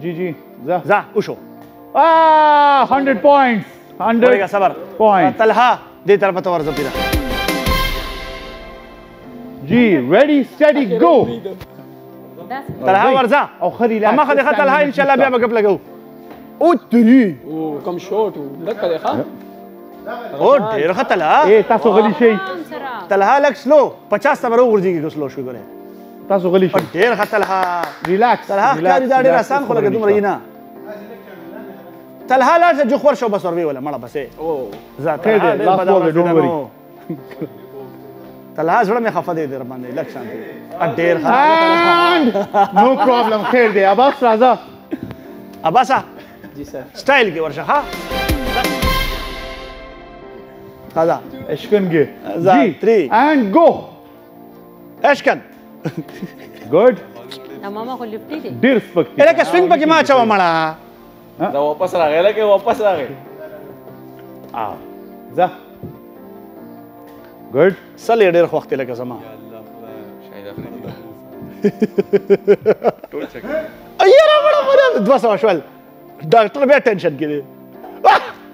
جي جي ذا ذا وشو 100 بوينتس 100 صبر بوينت طلحه دي طرفه تورز بينا جي ريدي ستيدي جو طلعها ورزه او خلي لا اما خلي خطلها ان شاء الله بيها بقبل جو او تري او كم شوت ودك يا خا او دير خطلها ايه تاسو غلي شيء طلعها لك سلو 50 تبرو ورجيكي سلو شو غير تاسو غلي شيء دير خطلها ريلاكس طلعها كاري داري رسام خلق دوم رينا طلعها لا جو خور شو بسوروي ولا مره بس او ذات بدل طلعها زړه مې خفه دی در باندې لک شانتي ډېر خفه نو پرابلم خیر دی عباس راځه عباس جی سر سټایل کې ورشه ها راځه اشکن کې زه 3 اند گو اشکن ګډ ماما خو لفټي دی ډېر سپک دی لکه سوینګ پکې ما چاو مړه دا واپس راغی لکه واپس راغی آ زه ګډ سلې ډېر وخت لکه زما یار وړه وړه د 200 شول ډاکټر به ټینشن کې دی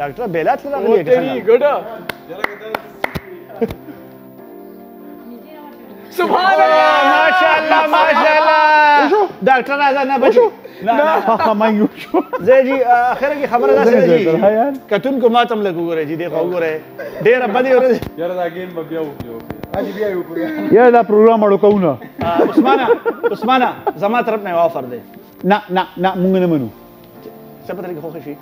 Doctora, Bella, tell me. Very good. Subhanallah. MashaAllah, MashaAllah. Doctor, I don't know. لا ما یوشو زه جی اخر کی خبر ده سره جی کتون کو ماتم لګوره جی دیکھو وګوره ډیر باندې وره یار دا گیم بیا وو اجي بیا وو یار دا پروګرام اړو کو نه عثمانه زما طرف نه وافر ده نه نه نه مونږ نه منو څه پته لګو خو شي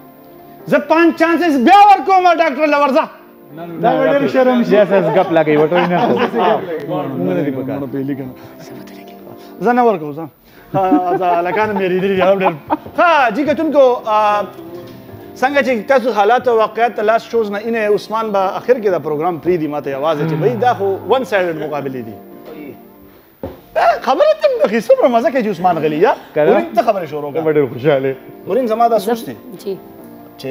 زه 5 چانسز بیا ورکوم ډاکټر لورزا دا ډېر شرم شي اساس غپ لګي وټوي نه مونږ نه دی پکار څه پته لګي زنه ورکو زه لکان مې ریډر یاو ډېر ها جی کتونکو څنګه چې تاسو حالات او واقعیت لاس شوز نه اینه عثمان با اخر کې دا پروګرام پری دی ماته आवाज چې بھئی دا خو ون سایډ مقابله دي خبره تم د خسو په مزه کې عثمان غلی یا ورین ته خبره شروع وکړه ډېر خوشاله ورین زما دا سوچ دي چې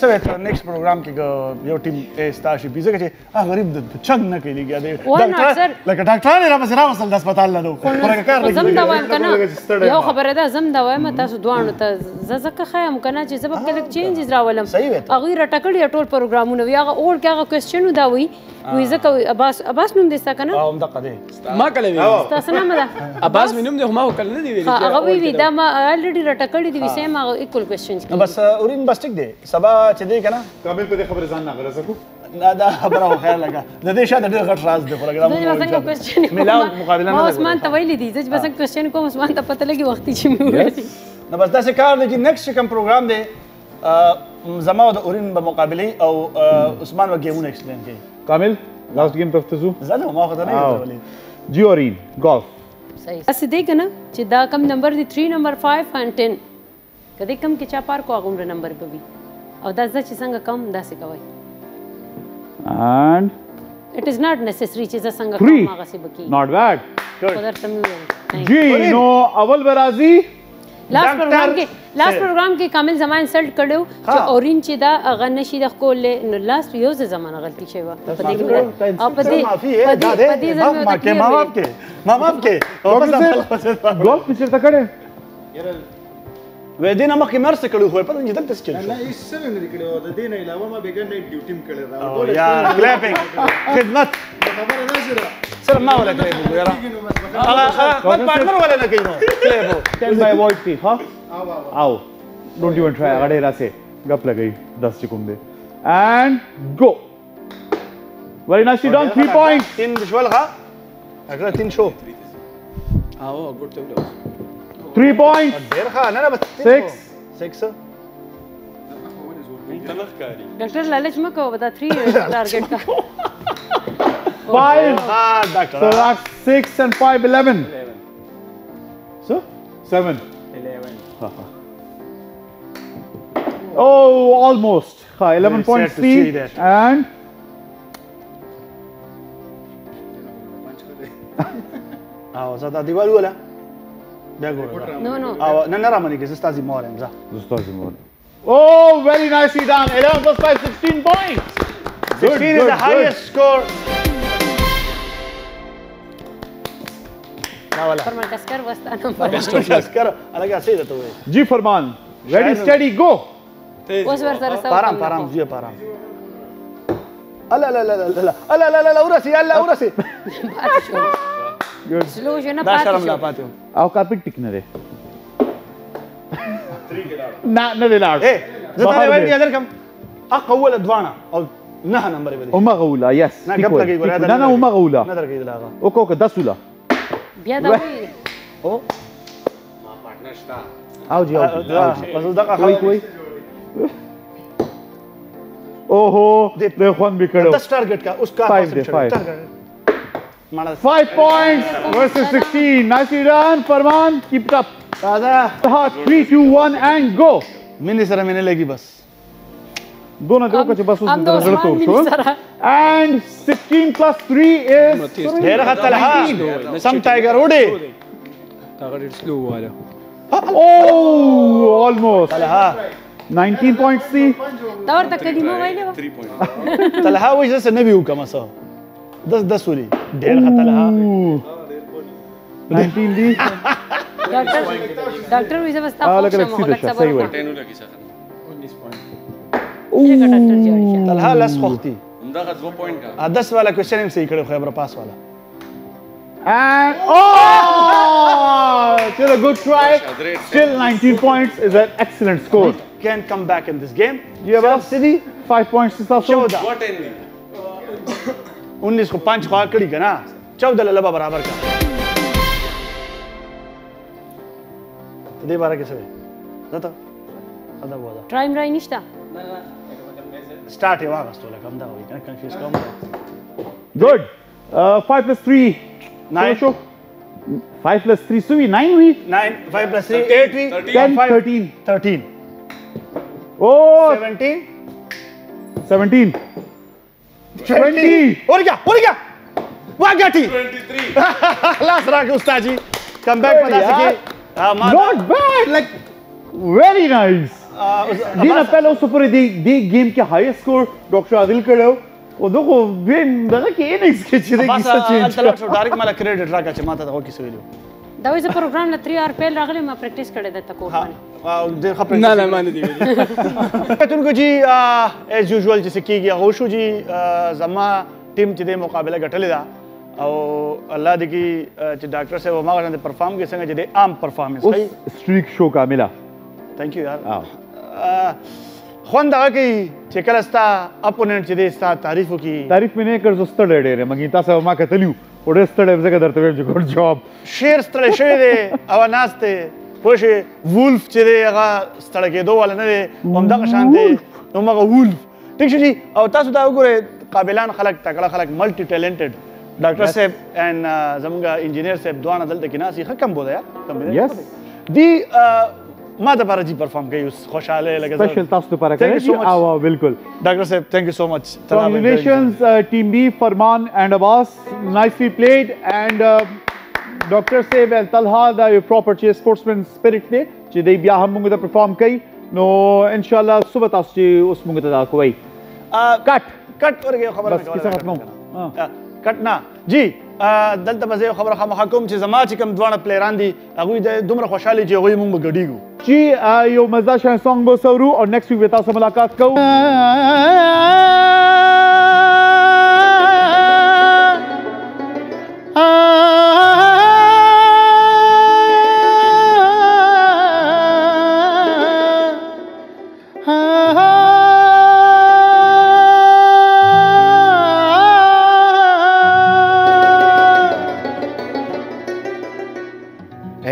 سره ته نیکسټ پروګرام کې یو ټیم استاشي بيزه کې غریب د چنګ نه کوي لګي لکه ډاکټر نه را بس را وصل د هسپتال له پرګه کار لګي زم دا وایم کنه یو خبره ده زم دا وایم تاسو دوانو ته ززکه خیم کنه چې سبب کې لک چینجز راولم هغه رټکړی ټول پروګرامونه وی هغه اور کې هغه کوېسچنو دا وی وی زکه عباس نوم دې ساکنه او همدا قدي ما کله وی تاسو نه مله عباس مې نوم دې هم وکړل نه دی ویل هغه وی دا ما الریډي رټکړې دي وسه ما ایکول کوېسچنز کې بس اورین بس ټیک دی سبا چې دی کنه کامل په دې خبره ځان نه غره زکو نه دا خبره خو خیر لګه د دې شاته ډېر غټ راز دی پروګرام ملاو مقابله نه عثمان ته ویل دي چې بس کوېسچن کوم عثمان ته پته لګي وخت چې مې وایي نو بس دا څه کار دی چې نیکسټ کوم پروګرام دی زما د اورین په مقابله او عثمان وګیمونه ایکسپلین کوي كامل لاست جيم تفتزو زنه ما خدای نه ولید جورین گولف صحیح اس دې کنه چې دا کم نمبر دی 3 نمبر 5 ان 10 کدی کم کې چا پار کو غومره نمبر به وي او دا ځکه څنګه کم داسې کوي and it is not necessary چې څنګه کم هغه سی بکی not bad good जी नो अवल बराजी लास्ट प्रोग्राम के कामिल زما انسلټ کړو چې اورین چې دا غنشي د خپل لاس یو زمانه غلطی شوی و په دې کې اپ دې ما کې ما باپ کې ګول پچر تا کړه یره ودينا ما کې مرسته کړو خو په دې دلته سچل نه هیڅ څه نه کړو د دې نه علاوه ما بیګن نایټ ډیوټی م کړل یار کلپینګ خدمت خبره نه شوه سلام ما ولا کلیبو یاره خلاص پارتنر ولا نه کینو کلیبو ټیم بای وایټ پی ها आओ डोंट इवन ट्राई अगड़े रासे गप लगाई 10 second and go very nice done 3 point तीन विजुअल का अगला तीन शो आओ गुड टू 3 पॉइंट देर का ना बस 6 डॉक्टर लालच में को बता 3 टारगेट का 5 doctor 6 and 5 11 so 7 Oh, almost. 11 points lead and. Ah, zada di valula. No. Ah, non era mani che se stasi more, mza. Oh, very nicely done. 11 plus 5, 16 points. 16 is the highest score. Farman Kaskar was the number. Farman Kaskar, alaga seeda to. Ji Farman, ready, steady, go. بارام لا لا لا لا لا لا لا وراسي يلا وراسي سلو جنا باتيو او كابيك تكنري نا نلعب ايه زمان وين ادركم اقول ادوانا او نها نمبر بدي ومغوله يس انا ومغوله نادر كده لا اوكي دسوله بيدوي او ما بارتنرشتا او جي او كوي Oh, they play one big hit. That's target. Uska 5 5 points versus 16. Nicely done, Farman. Keep it up. Tada. 3, 2, 1, and go. Mini sara mene lagi bas. Dona karo kuch bas us dona. And 16 plus 3 is. Dera khatalha. Some tiger ode. Tiger it's slow wala. Oh, almost. 19 points see دور تک دی مو وایله 3 پوینټ تلها وځه څه نه ویو کوم څه 10 10 ولي ډېر خطلها 19 دی ډاکټر وځه وستا په صحیح و 10 لګی څه 19 پوینټ او تلها لاس خوختي همدغه 2 پوینټ کا 10 والا کوېشن هم صحیح کړو خبره پاس والا And oh, still a good try. Still 19 points is an excellent score. We can come back in this game. You have up City 5 points to stop. What ending? 19 को 5 खा कड़ी का ना 14 लल्ला बराबर का. दे 12 कैसे है? जाता. आधा हुआ था. Try नहीं निश्चित. Start है वापस तो लगा कम था वही कनेक्ट कंफ्यूज कम. Good. 5 plus 3. 9 show 5 plus 3 so we 9 we 9 5 plus 3 8 we 10 13 oh 17 20 और क्या वागटी 23 last round ustad ji come back bata sake not bad like very nice dina pehla us upar the game ke highest score Dr. Adil Kadao ودغه وین دغه کې نه اس کې چې دغه څه چې دا ډایرکټ مال کریډټ راکا چې ماته دا هوکې سویلو دا وې پروګرام له 3 اور پیل راغلی ما پریکټیس کړی د تکو باندې واو ډېر خپل نه ما نه دی ویلي کتونکو جی ایز یوزوال چې کېږي هو شو جی زما ټیم چې د مقابله غټلې دا او الله دې کې چې ډاکټر صاحب ما غواړي پرفارم کې څنګه چې د عام پرفارمنس کوي سټریک شو کاملا ثانک یو یار خوند هغه کې چې کله ستا اپوننت چې دې ستا تعریف وکي تعریف مې نه کړ زستړ ډېر مګی تاسو ما کتلیو وړې ستړې ځکه درته ویل چې ګډ جاب شیر ستړې شوی دی او ناسته پوښې وولف چې دی هغه ستړې کېدو ولا نه دی همدغه شان دی نو مغه وولف ٹھیک شي او تاسو دا وګورئ قابلان خلک تکړه خلک ملټي ټیلنټډ ډاکټر صاحب ان زمونږ انجینر صاحب دوه دلته کې ناسي ښه کم بوله یار کم دی ما د بارجی پرفارم کوي خوشاله لګا سپیشل تاسو لپاره کوي او بالکل ډاکټر صاحب thank you so much congratulations team B Farman and Abbas nicely played and دكتور سيفل طلها دا بروبرتي سبورتسمن سبيريت دي چې دی بیا هم موږ ته پرفارم کوي نو ان شاء الله صبح تاسو چې اوس موږ ته دا کوي کټ ورګه خبر بس کیسه ختمو کټ نه جی دلته به زه خبره خامخا کوم چې زما چې کوم دوه پلیران دي هغوی د دومره خوشحالي چې هغوی موږ ګډیږو جی یو مزه شان سانګ به سورو او نیکسټ ویک به تاسو ملاقات کوو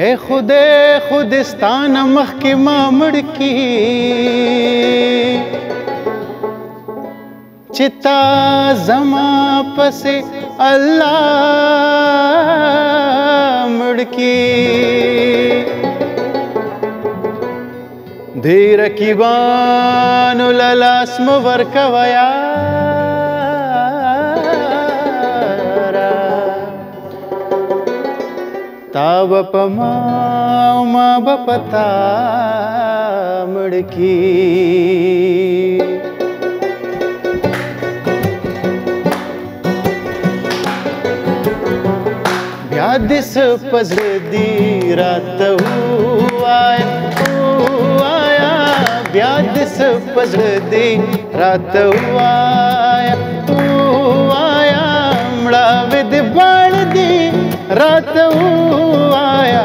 اے خود خودستان مخ کی مامڑ کی چتا زما پس اللہ مڑ کی دیر کی بان للاس مور کویا تا بپا ما بپا تا مڑکی بیادس پزر دی رات ہوایا بیادس پزر دی رات ہوایا مڑا ود بان دی رات ہوایا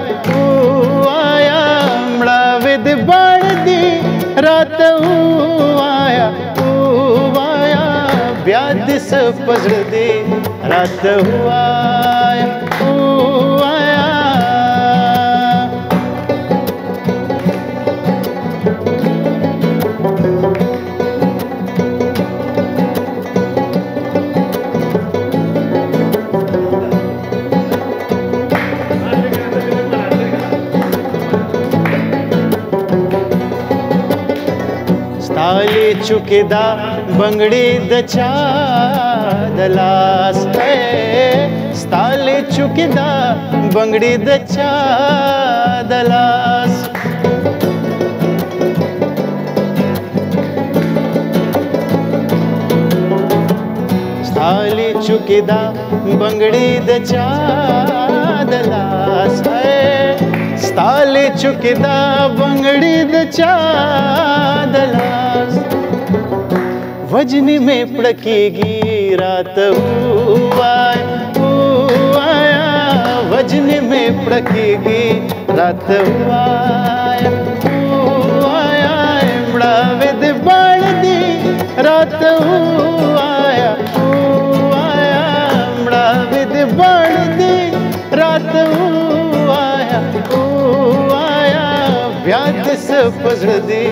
مڑا ود بان دی رات ہوایا بیادس پزر دی رات ہوایا ستالی چکے دا بنگڑی دچا دلاس ستالی چکے دا بنگڑی دچا دلاس ستالی چکے دا بنگڑی دچا دلاس ستالی چکے دا بنگڑی دچا دلاس وجنی میں پڑکے گی رات ہوایا وجنی میں پڑکے گی رات ہوایا امڑا ود بان دی رات ہوایا امڑا ود بان دی رات ہوایا بیادس پزر دی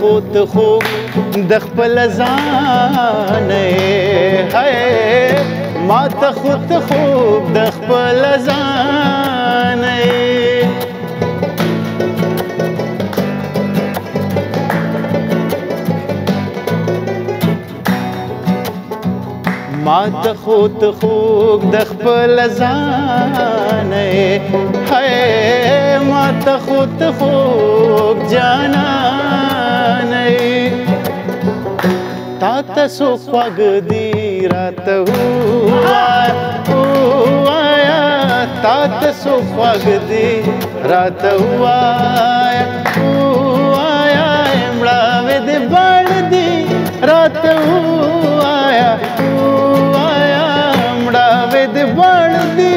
خود خوب دخپل زانے ہے مات خود خوب دخپل زانے مات خود خوب دخپل زانے ہے مات خود خوب جانا تاتا سو پگ دی رات ہوایا تاتا سو پگ دی رات ہوایا امڑا ود بان دی رات ہوایا امڑا ود بان دی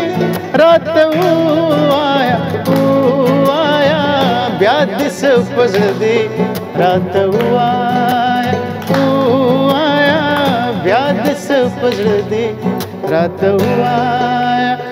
رات ہوایا بیادس پزر دی رات ہوایا بیادس پزر دی رات ہوایا